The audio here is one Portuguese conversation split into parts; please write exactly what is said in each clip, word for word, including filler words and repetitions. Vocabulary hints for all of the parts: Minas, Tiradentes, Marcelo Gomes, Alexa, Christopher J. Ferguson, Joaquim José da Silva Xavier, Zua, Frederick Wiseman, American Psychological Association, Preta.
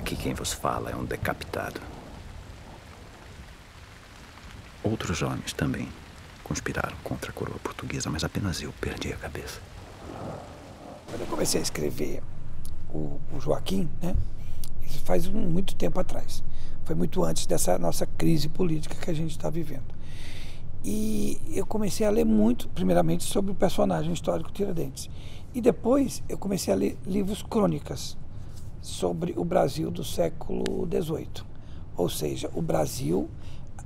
Aqui quem vos fala é um decapitado. Outros homens também conspiraram contra a coroa portuguesa, mas apenas eu perdi a cabeça. Quando eu comecei a escrever o, o Joaquim, né, isso faz um, muito tempo atrás. Foi muito antes dessa nossa crise política que a gente está vivendo. E eu comecei a ler muito, primeiramente, sobre o personagem histórico Tiradentes. E depois eu comecei a ler livros crônicas sobre o Brasil do século dezoito. Ou seja, o Brasil,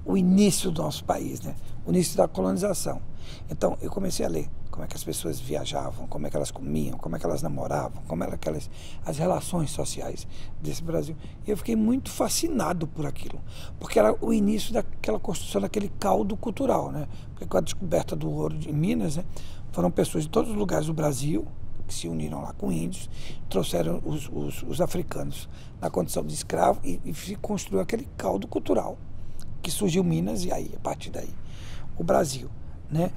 o início do nosso país, né? O início da colonização. Então, eu comecei a ler como é que as pessoas viajavam, como é que elas comiam, como é que elas namoravam, como eram aquelas, as relações sociais desse Brasil. E eu fiquei muito fascinado por aquilo, porque era o início daquela construção, daquele caldo cultural, né? Porque com a descoberta do ouro em Minas, né, foram pessoas de todos os lugares do Brasil que se uniram lá com índios, trouxeram os, os, os africanos na condição de escravo e, e se construiu aquele caldo cultural que surgiu Minas e aí, a partir daí, o Brasil, né?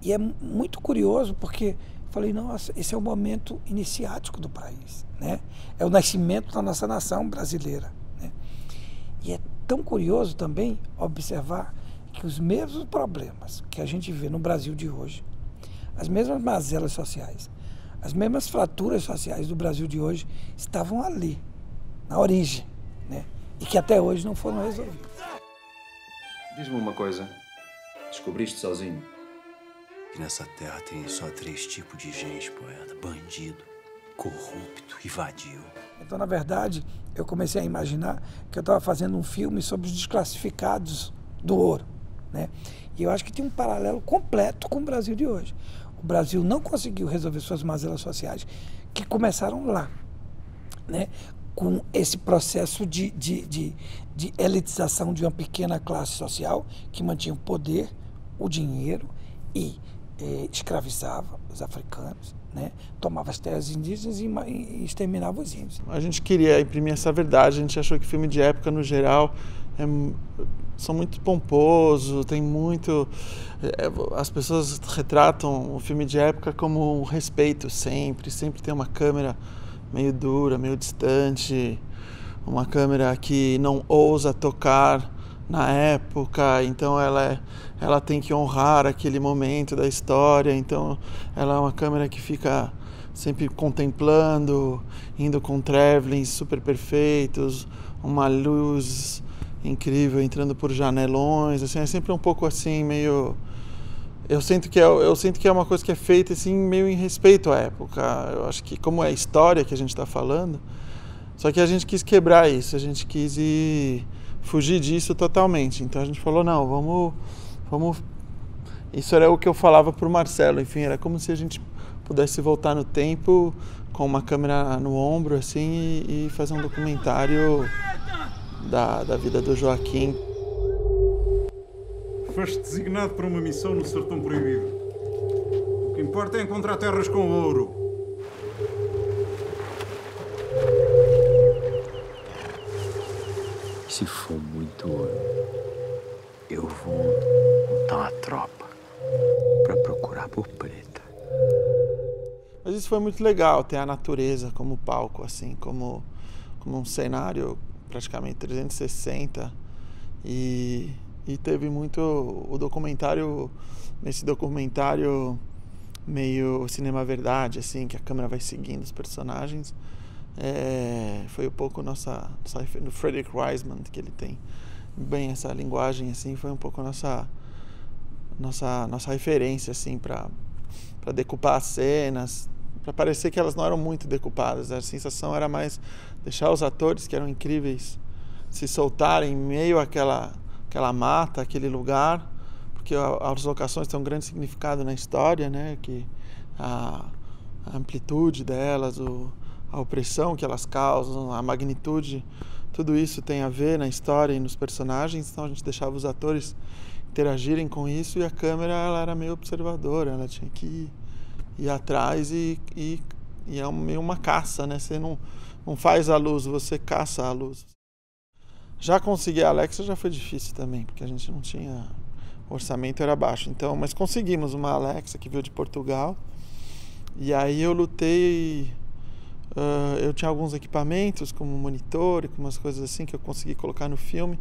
E é muito curioso porque falei, nossa, esse é o momento iniciático do país, né? É o nascimento da nossa nação brasileira, né? E é tão curioso também observar que os mesmos problemas que a gente vê no Brasil de hoje, as mesmas mazelas sociais, as mesmas fraturas sociais do Brasil de hoje estavam ali, na origem, né? E que até hoje não foram resolvidas. Diz-me uma coisa, descobriste sozinho? Que nessa terra tem só três tipos de gente, poeta: bandido, corrupto e vadio. Então, na verdade, eu comecei a imaginar que eu estava fazendo um filme sobre os desclassificados do ouro, né? E eu acho que tem um paralelo completo com o Brasil de hoje. O Brasil não conseguiu resolver suas mazelas sociais, que começaram lá, né? Com esse processo de, de, de, de elitização de uma pequena classe social que mantinha o poder, o dinheiro e eh, escravizava os africanos, né? Tomava as terras indígenas e, e exterminava os índios. A gente queria imprimir essa verdade, a gente achou que filme de época, no geral, é, são muito pomposos, tem muito... É, as pessoas retratam o filme de época como um respeito sempre, sempre tem uma câmera meio dura, meio distante, uma câmera que não ousa tocar na época, então ela, é, ela tem que honrar aquele momento da história, então ela é uma câmera que fica sempre contemplando, indo com travelings super perfeitos, uma luz incrível entrando por janelões, assim, é sempre um pouco assim, meio... Eu sinto, que é, eu sinto que é uma coisa que é feita assim, meio em respeito à época. Eu acho que como é a história que a gente está falando, só que a gente quis quebrar isso, a gente quis ir, fugir disso totalmente. Então a gente falou, não, vamos, vamos... Isso era o que eu falava para o Marcelo, enfim, era como se a gente pudesse voltar no tempo com uma câmera no ombro assim, e, e fazer um documentário da, da vida do Joaquim. Foste designado para uma missão no Sertão Proibido. O que importa é encontrar terras com ouro. Se for muito ouro, eu vou montar uma tropa para procurar por Preta. Mas isso foi muito legal, ter a natureza como palco, assim, como, como um cenário praticamente trezentos e sessenta. E... E teve muito o documentário, esse documentário meio cinema verdade, assim, que a câmera vai seguindo os personagens. É, foi um pouco nossa, nossa do Frederick Wiseman, que ele tem bem essa linguagem, assim, foi um pouco nossa nossa nossa referência, assim, para para decupar as cenas, para parecer que elas não eram muito decupadas. A sensação era mais deixar os atores, que eram incríveis, se soltarem em meio àquela aquela mata, aquele lugar, porque as locações têm um grande significado na história, né? Que a, a amplitude delas, o, a opressão que elas causam, a magnitude, tudo isso tem a ver na história e nos personagens, então a gente deixava os atores interagirem com isso e a câmera ela era meio observadora, ela tinha que ir, ir atrás e, e, e é meio uma caça, né? Você não, não faz a luz, você caça a luz. Já conseguir a Alexa já foi difícil também, porque a gente não tinha... O orçamento era baixo, então... Mas conseguimos uma Alexa que veio de Portugal. E aí eu lutei... Uh, eu tinha alguns equipamentos, como um monitor e umas coisas assim, que eu consegui colocar no filme.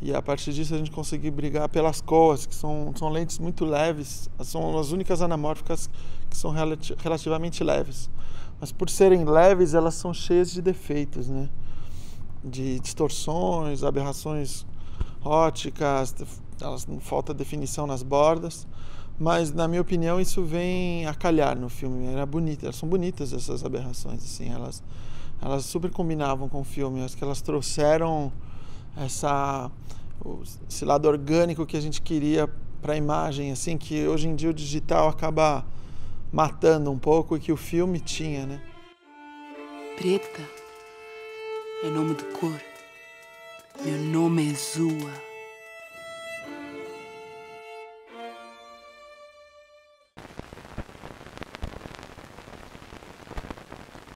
E a partir disso a gente conseguiu brigar pelas coas, que são, são lentes muito leves. São as únicas anamórficas que são relati- relativamente leves. Mas por serem leves, elas são cheias de defeitos, né? De distorções, aberrações óticas, elas falta definição nas bordas. Mas, na minha opinião, isso vem a calhar no filme. Era bonito, elas são bonitas, essas aberrações, assim. Elas, elas super combinavam com o filme. Acho que elas trouxeram essa, esse lado orgânico que a gente queria para a imagem, assim, que hoje em dia o digital acaba matando um pouco e que o filme tinha, né? Preta é nome de cor. Meu nome é Zua.